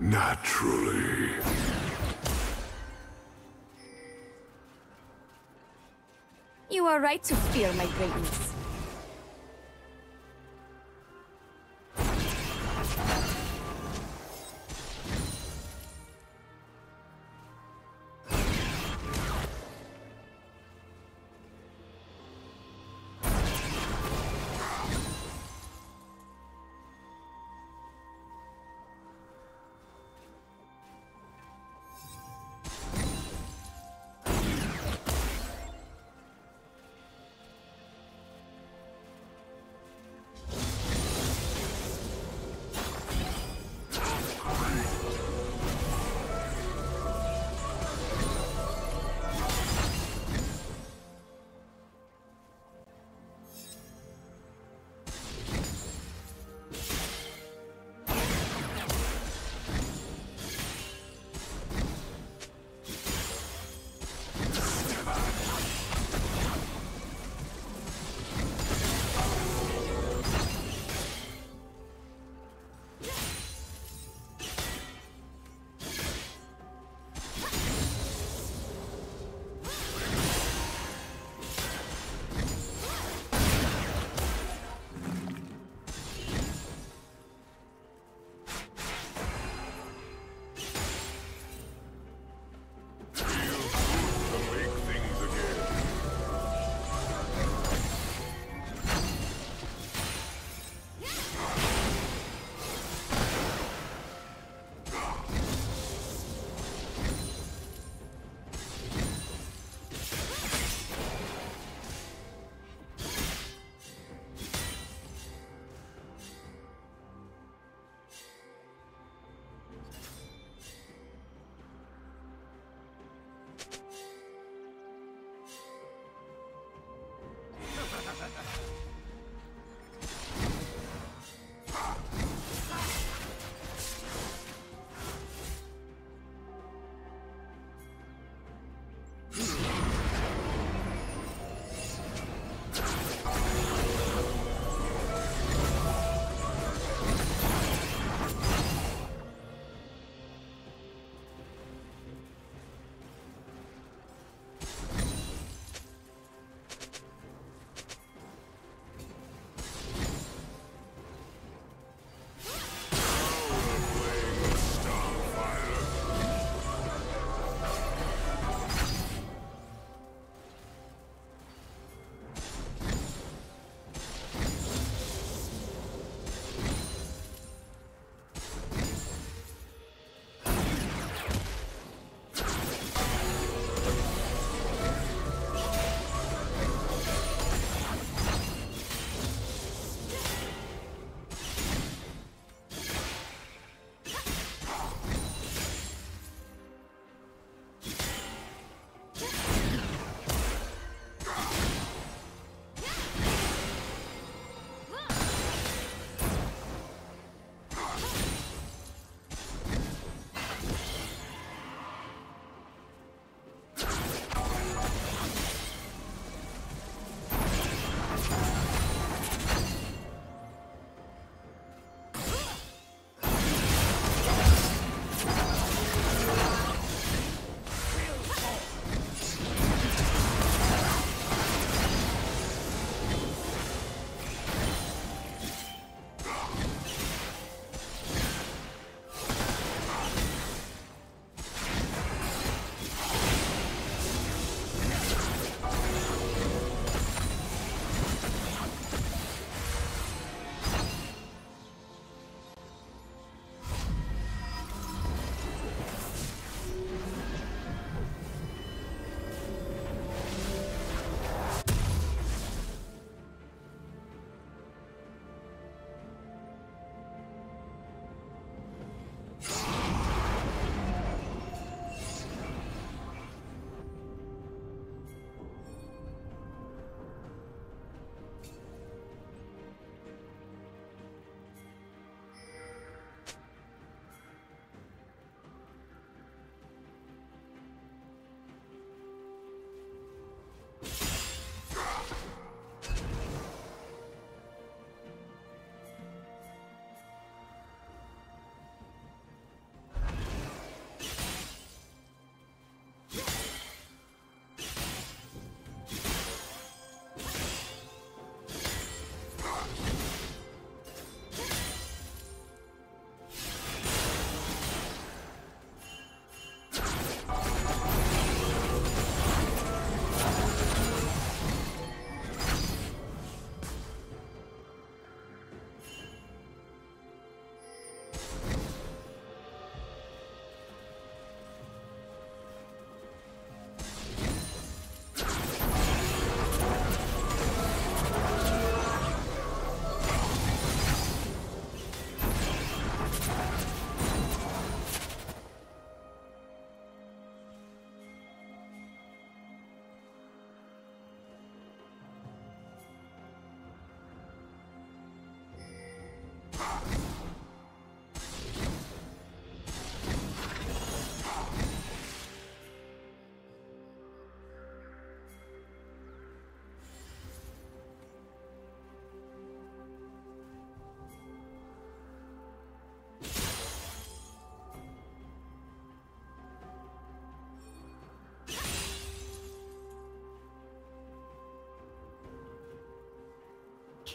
Naturally. You are right to fear my greatness.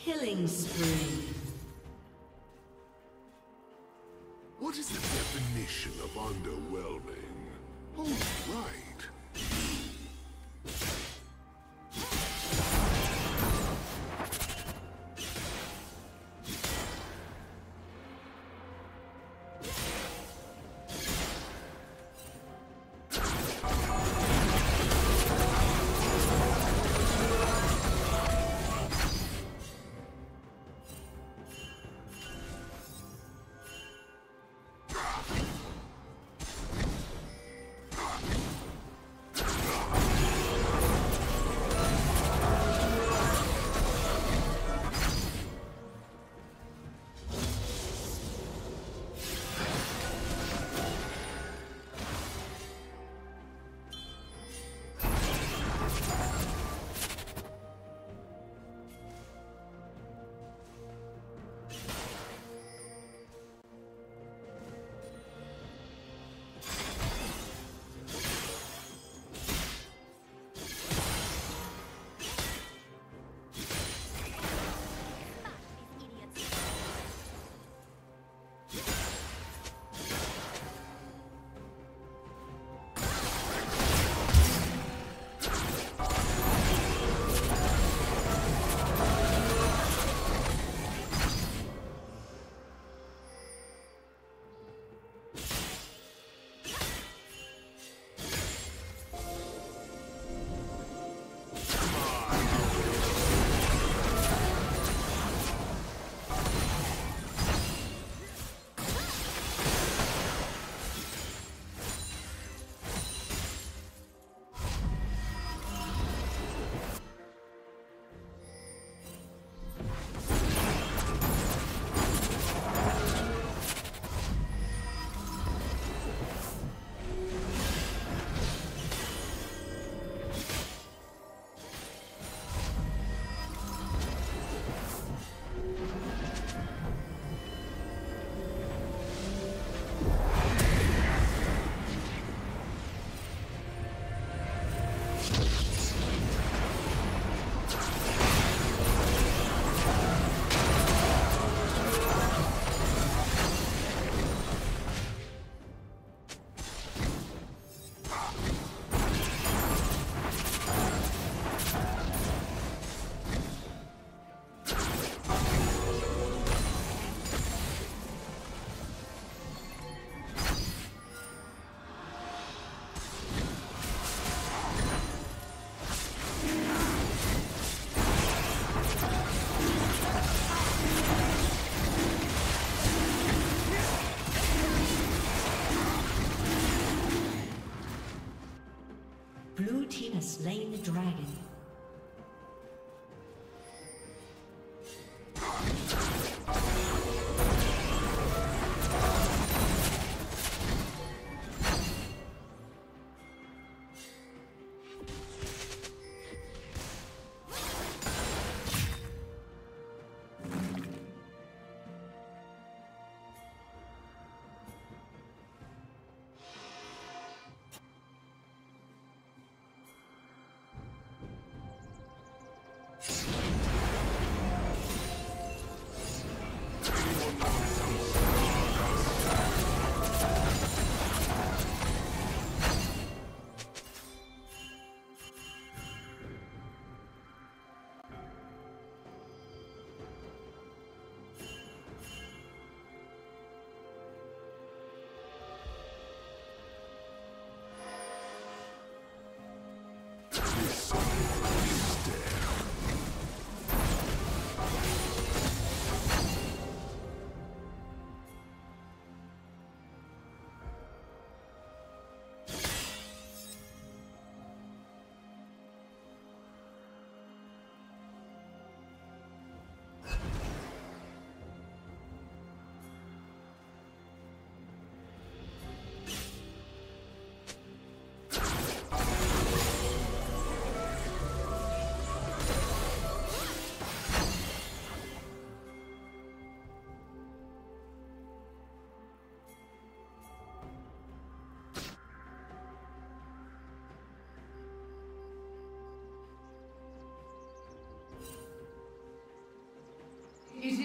Killing spree. What is the definition of underwhelming? All right. Slain the dragon.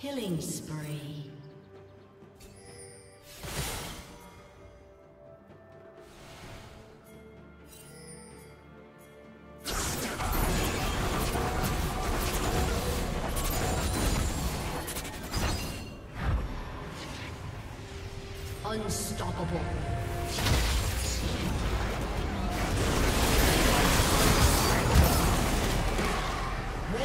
Killing spree. Unstoppable. Blue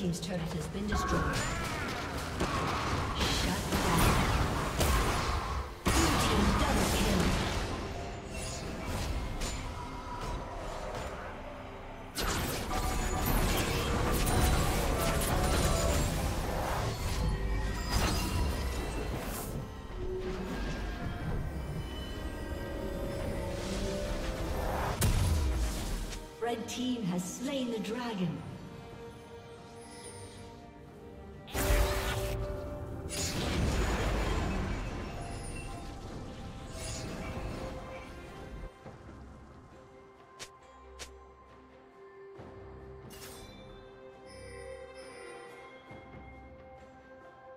Team's turret has been destroyed. Red team has slain the dragon.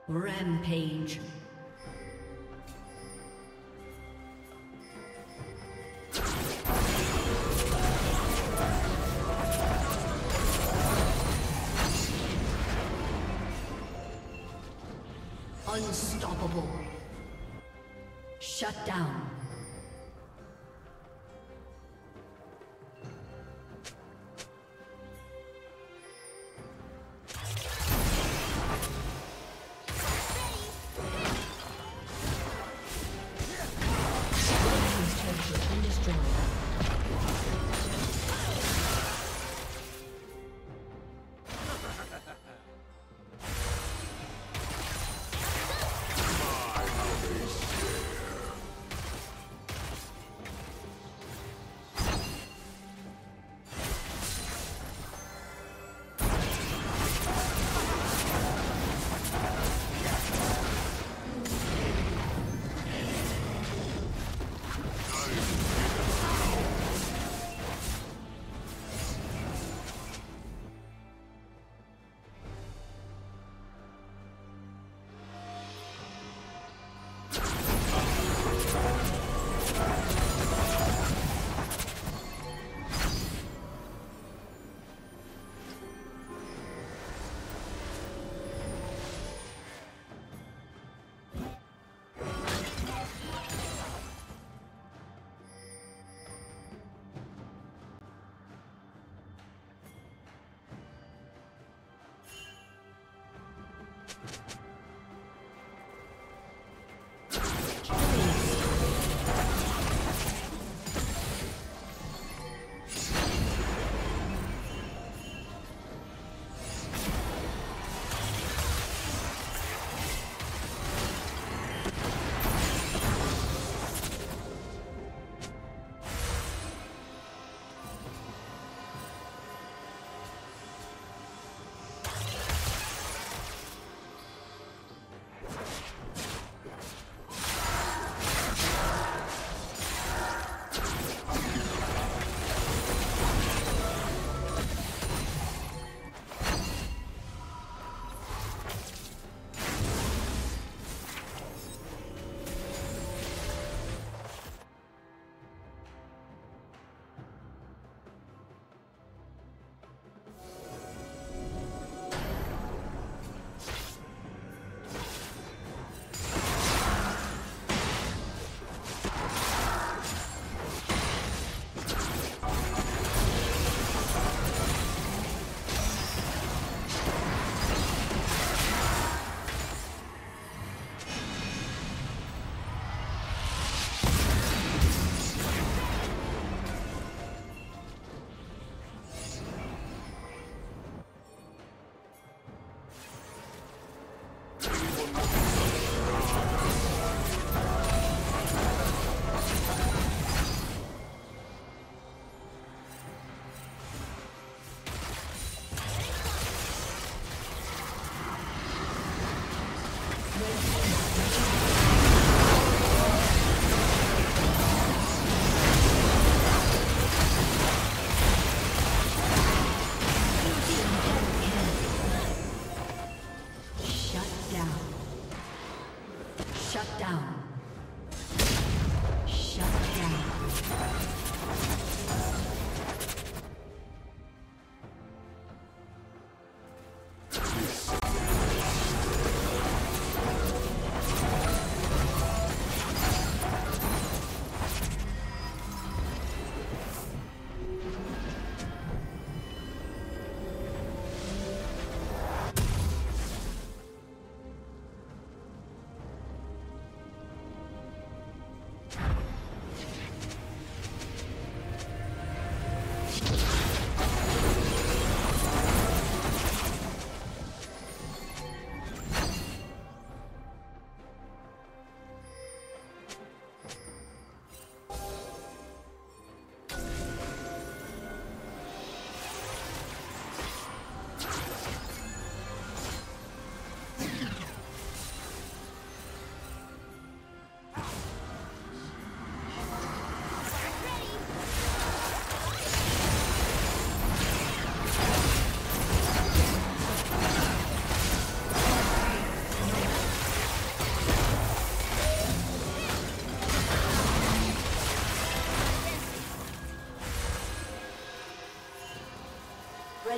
Rampage. Unstoppable. Shut down.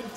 Red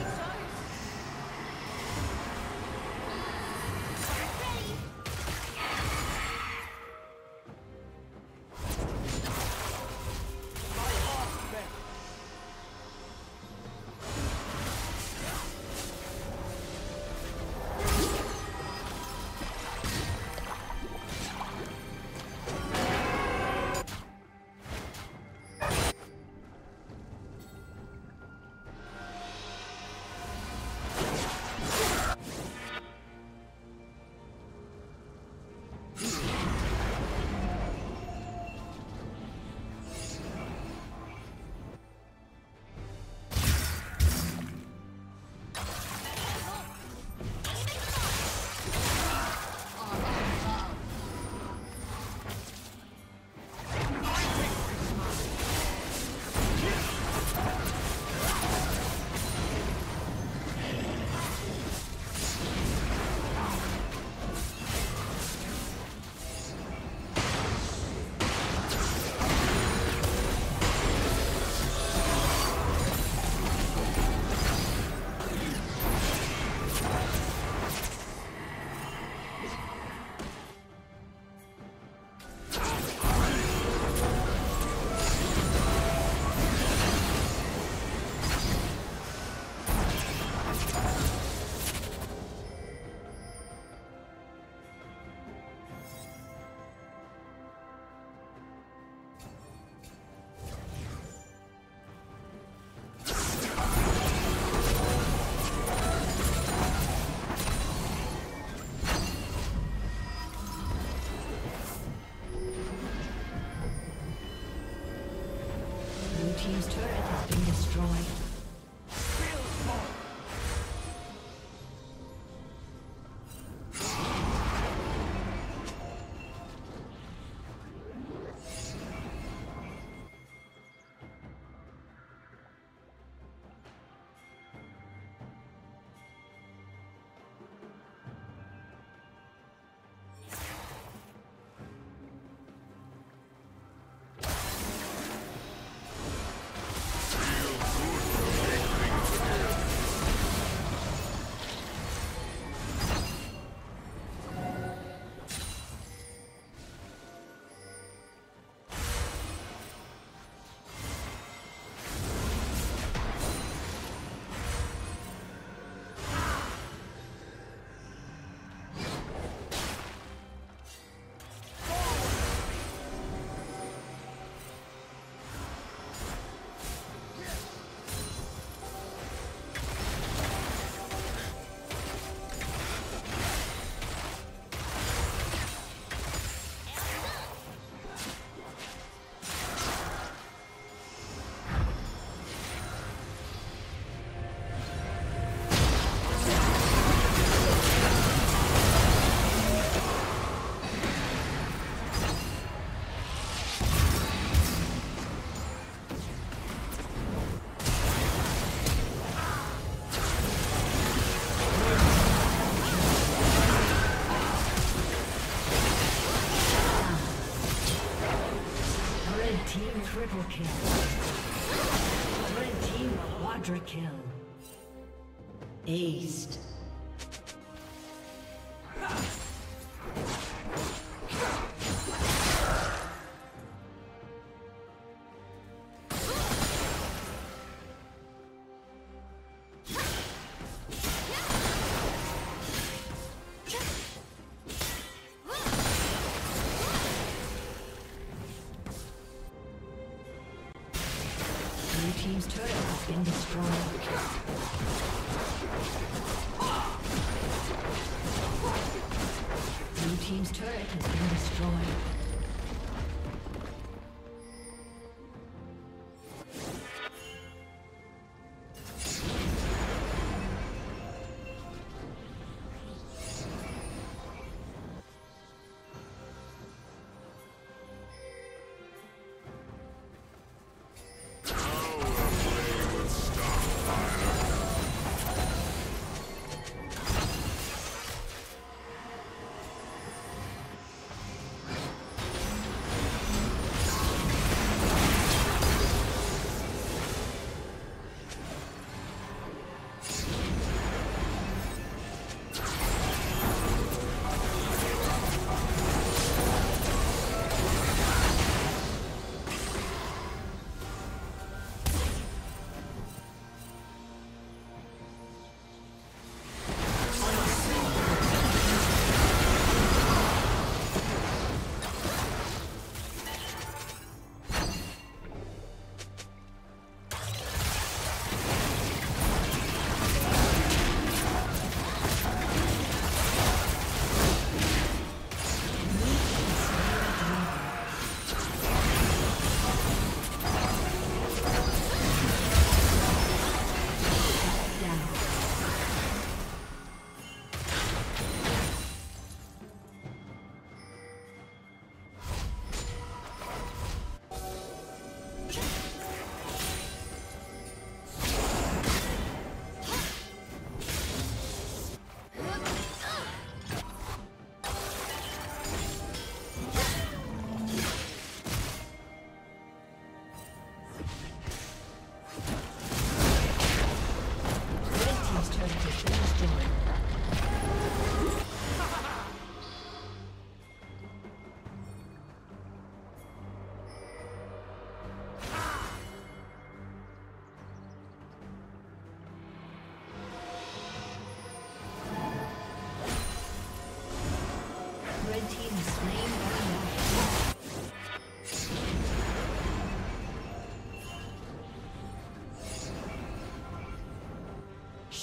Team's turret has been destroyed. Triple kill. Red team quadra kill. Aced. Team's turret has been destroyed. Blue team's turret has been destroyed.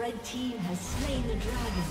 The team has slain the dragon.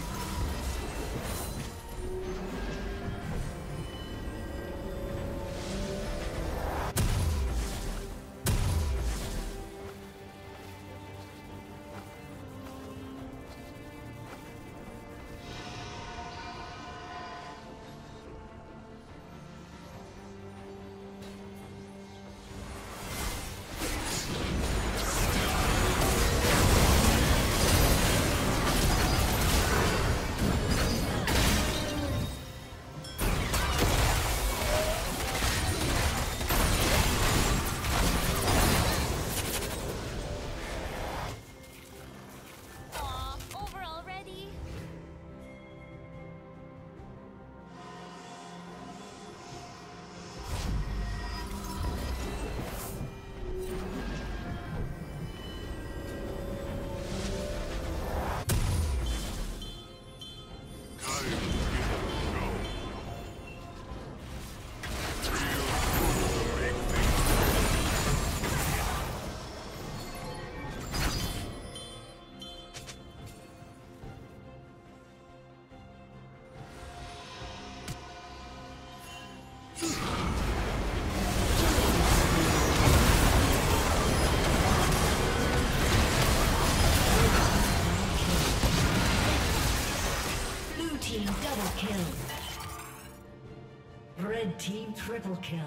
Red team triple kill.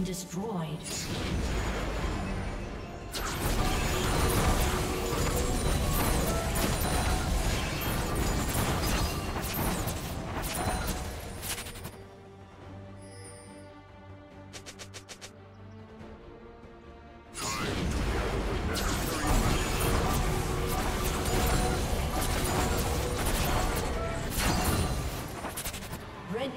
Destroyed. Red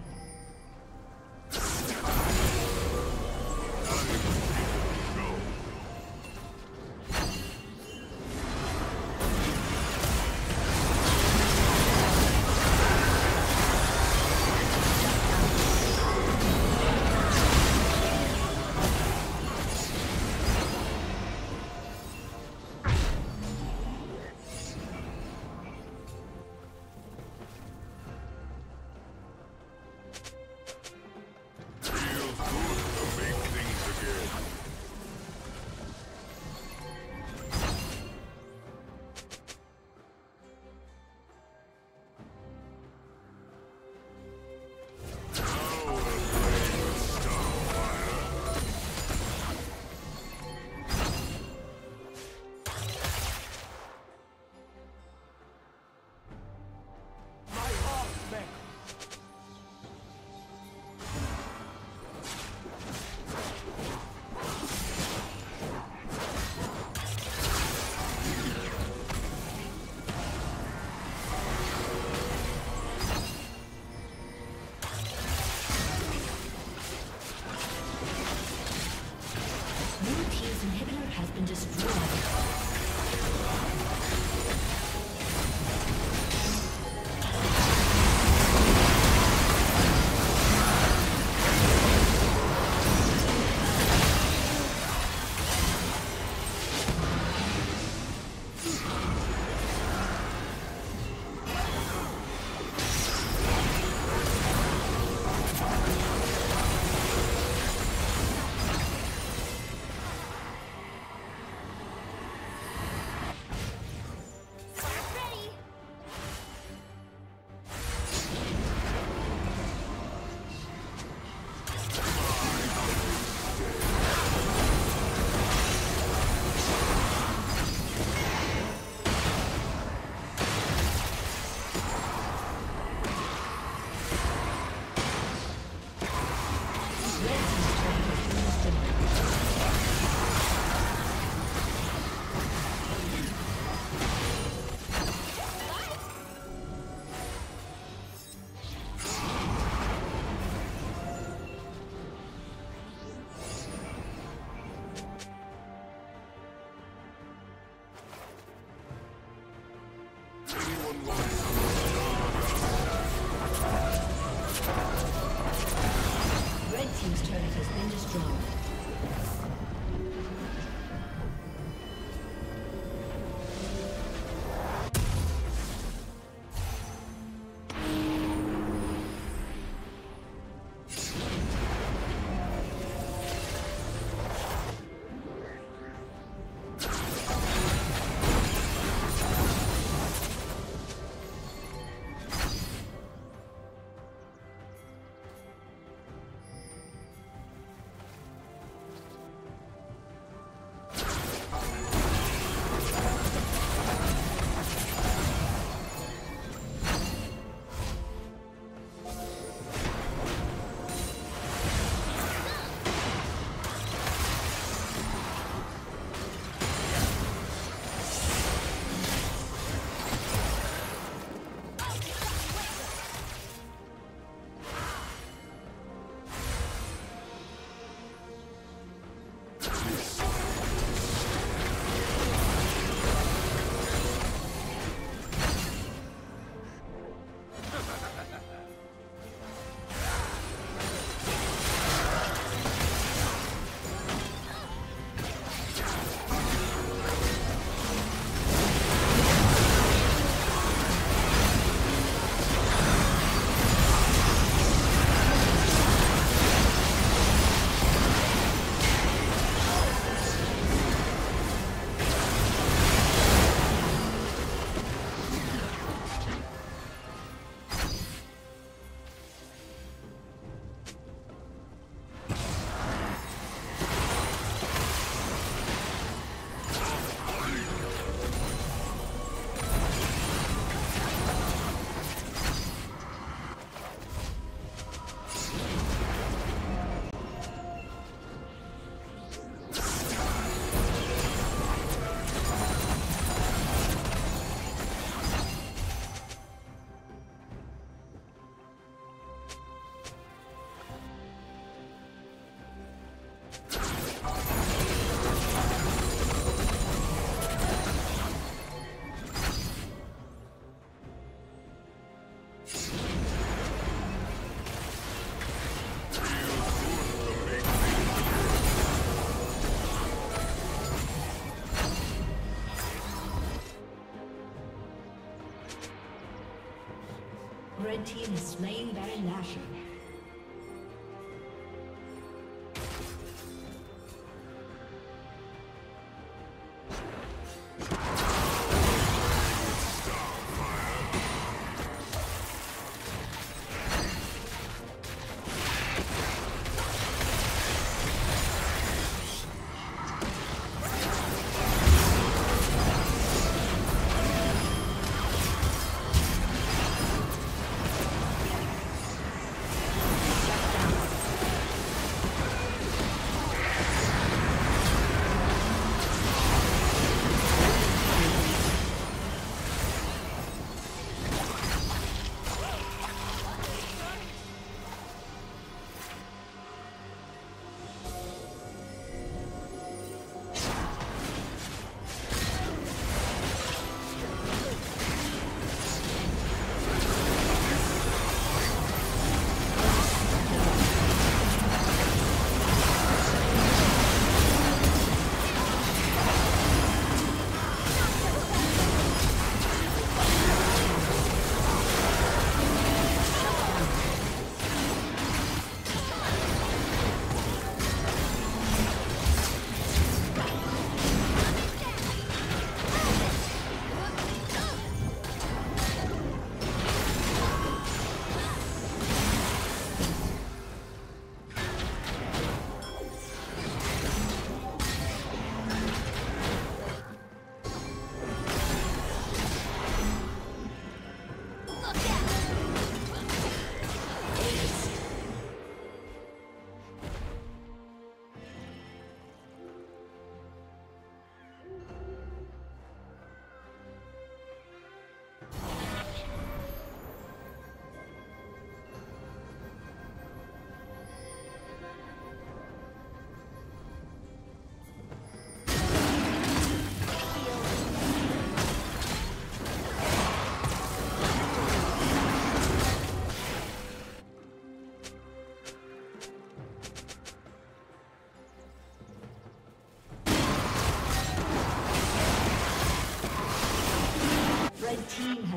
Red team is slaying Baron Nashor.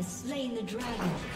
Slain the dragon.